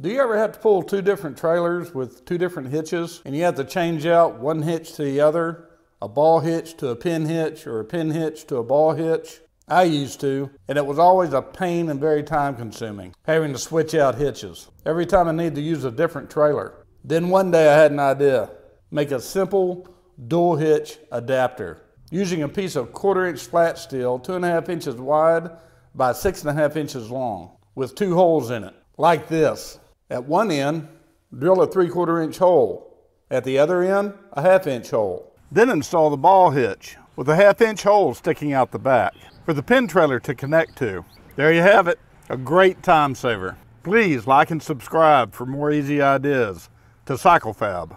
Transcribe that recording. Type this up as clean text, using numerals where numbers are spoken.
Do you ever have to pull two different trailers with two different hitches and you have to change out one hitch to the other? A ball hitch to a pin hitch or a pin hitch to a ball hitch? I used to, and it was always a pain and very time consuming having to switch out hitches every time I need to use a different trailer. Then one day I had an idea. Make a simple dual hitch adapter using a piece of 1/4 inch flat steel 2.5 inches wide by 6.5 inches long with two holes in it like this. At one end, drill a 3/4 inch hole. At the other end, a 1/2 inch hole. Then install the ball hitch with a 1/2 inch hole sticking out the back for the pin trailer to connect to. There you have it, a great time saver. Please like and subscribe for more easy ideas to CycleFab.